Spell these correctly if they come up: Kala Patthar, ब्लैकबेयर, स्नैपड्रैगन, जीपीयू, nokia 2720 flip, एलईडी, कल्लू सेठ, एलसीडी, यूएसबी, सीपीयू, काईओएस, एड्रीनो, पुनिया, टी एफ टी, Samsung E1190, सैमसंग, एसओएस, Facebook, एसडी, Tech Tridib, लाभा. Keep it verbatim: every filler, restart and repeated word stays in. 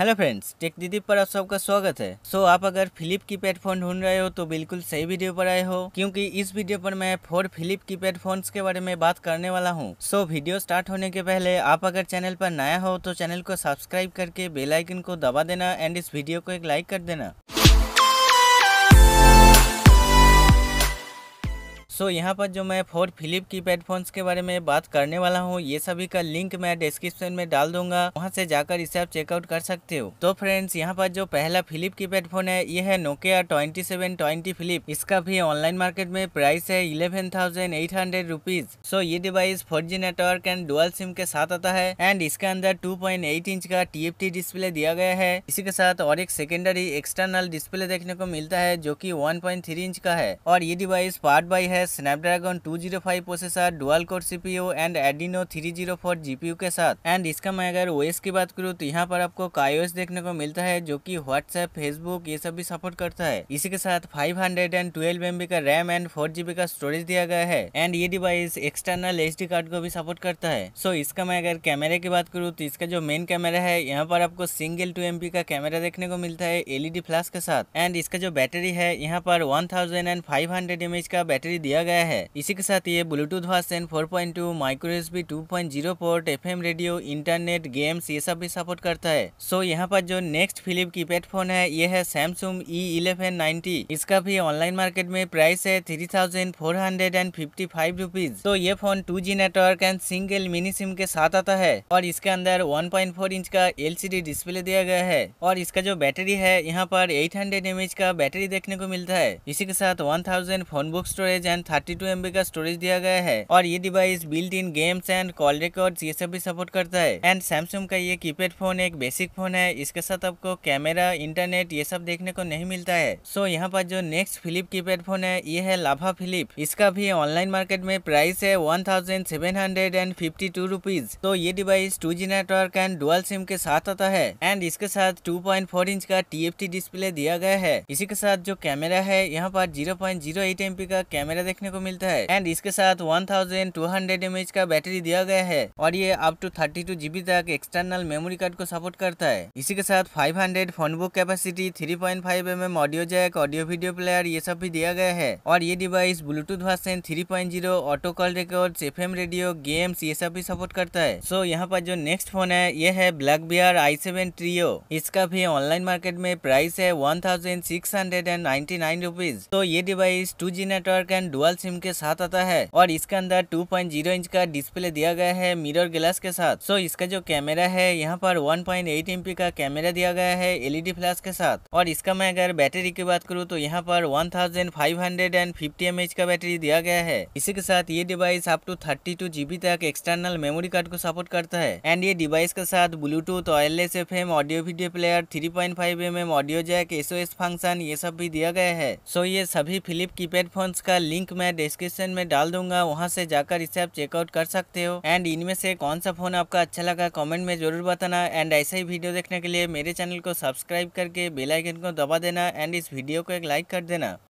Hello friends, take ट्रिडिब पर आप सबका स्वागत है। सो so, आप अगर फ्लिप कीपैड फोन ढूंढ रहे हो तो बिल्कुल सही वीडियो पर आए हो, क्योंकि इस वीडियो पर मैं फोर फ्लिप कीपैड फोन्स के बारे में बात करने वाला हूं। सो so, वीडियो स्टार्ट होने के पहले आप अगर चैनल पर नया हो तो चैनल को सब्सक्राइब करके बेल आइकन को दबा देना एंड इस वीडियो को एक लाइक कर देना। सो so, यहाँ पर जो मैं फोर फ्लिप कीपैड फोन्स के बारे में बात करने वाला हूँ, ये सभी का लिंक मैं डिस्क्रिप्शन में डाल दूंगा, वहाँ से जाकर इसे आप चेकआउट कर सकते हो। तो फ्रेंड्स, यहाँ पर जो पहला फ्लिप कीपैड फोन है ये है नोकिया सत्ताईस सौ बीस फ्लिप। इसका भी ऑनलाइन मार्केट में प्राइस है eleven thousand eight hundred. So ये device four G network and dual SIM के साथ आता है एंड इसके अंदर टू पॉइंट एट इंच का टी एफ टी डिस्प्ले दिया गया है। इसी के साथ और एक सेकेंडरी एक्सटर्नल डिस्प्ले देखने को मिलता है जो की वन पॉइंट थ्री इंच का है। और ये डिवाइस पार्ट बाई है स्नैपड्रैगन two zero five processor, dual core सीपीयू and एड्रीनो three zero four जीपीयू के साथ। एंड इसका मैं अगर ओएस की बात करूँ तो यहाँ पर आपको काईओएस देखने को मिलता है जो कि व्हाट्सएप, फेसबुक ये सब भी सपोर्ट करता है। इसी के साथ फाइव हंड्रेड ट्वेल्व एमबी का रैम एंड फोर जीबी का स्टोरेज दिया गया है एंड ये डिवाइस एक्सटर्नल एसडी कार्ड को भी सपोर्ट करता है। सो so, इसका मैं अगर कैमरे की बात करूँ तो इसका जो मेन कैमरा है यहाँ पर आपको सिंगल टू एमपी का कैमरा देखने को मिलता है एलईडी फ्लैश के साथ। एंड इसका जो बैटरी है यहाँ पर one thousand and five hundred MH का बैटरी दिया गया है। इसी के साथ ये Bluetooth version four point two, micro यूएसबी two point zero port, FM radio, internet, games ये सब भी सपोर्ट करता है। सो so, यहाँ पर जो नेक्स्ट फ्लिप कीपैड फोन है ये है सैमसंग ई इलेवन नाइंटी। इसका भी ऑनलाइन मार्केट में प्राइस है three thousand four hundred fifty five rupees. तो ये phone two G network and single mini SIM के साथ आता है और इसके अंदर वन पॉइंट फोर इंच का एलसीडी डिस्प्ले दिया गया है। और इसका जो बैटरी है यहाँ पर एट हंड्रेड एमएच का बैटरी देखने को मिलता है। इसी के साथ one thousand phone book storage and thirty two MB का स्टोरेज दिया गया है। और ये device built in games and call records ये सब भी सपोर्ट करता है। एंड सैमसंग का ये कीपैड फोन एक बेसिक फोन है, इसके साथ आपको कैमरा, इंटरनेट ये सब देखने को नहीं मिलता है। सो so, यहाँ पर जो नेक्स्ट फ्लिप कीपैड फोन है ये है लाभा फ्लिप। इसका भी ऑनलाइन मार्केट में प्राइस है one thousand seven hundred and fifty two rupees. तो ये device two G network and dual SIM के साथ आता है एंड इसके साथ टू पॉइंट फोर इंच का टी एफ टी डिस्प्ले दिया गया है। इसी के साथ जो कैमरा है यहाँ पर zero point zero eight MP का कैमरा देखने को मिलता है एंड इसके साथ one thousand two hundred MH का बैटरी दिया गया है। और ये up to thirty two GB तक एक्सटर्नल मेमोरी कार्ड को सपोर्ट करता है। इसी के साथ five hundred phone book capacity, three point five MM audio jack, audio video player ये सब भी दिया गया है। और ये device Bluetooth version three point zero, auto call records, FM radio, games ये सब भी सपोर्ट करता है। सो so, यहाँ पर जो नेक्स्ट फोन है ये है ब्लैकबेयर आई सेवन ट्रियो। इसका भी ऑनलाइन मार्केट में प्राइस है one thousand six hundred and ninety nine rupees. तो ये device two G network and dual SIM के साथ आता है और इसके अंदर टू पॉइंट ज़ीरो इंच का डिस्प्ले दिया गया है मिरर ग्लास के साथ। सो so, इसका जो कैमरा है यहाँ पर वन पॉइंट एट एमपी का कैमरा दिया गया है एलईडी फ्लैश के साथ। और इसका मैं अगर बैटरी की बात करूँ तो यहाँ पर one thousand five hundred fifty MH का बैटरी दिया गया है। इसी के साथ ये device up to thirty two GB तक एक्सटर्नल मेमोरी कार्ड को सपोर्ट करता है एंड ये डिवाइस के साथ Bluetooth, wireless FM, audio video player, three point five MM audio jack, एसओएस function ये सब भी दिया गया है। सो so, ये सभी फ्लिप कीपैड फोन्स का लिंक मैं डिस्क्रिप्शन में डाल दूंगा, वहां से जाकर इसे आप चेकआउट कर सकते हो। एंड इनमें से कौन सा फोन आपका अच्छा लगा कमेंट में जरूर बताना एंड ऐसे ही वीडियो देखने के लिए मेरे चैनल को सब्सक्राइब करके बेल आइकन को दबा देना एंड इस वीडियो को एक लाइक कर देना।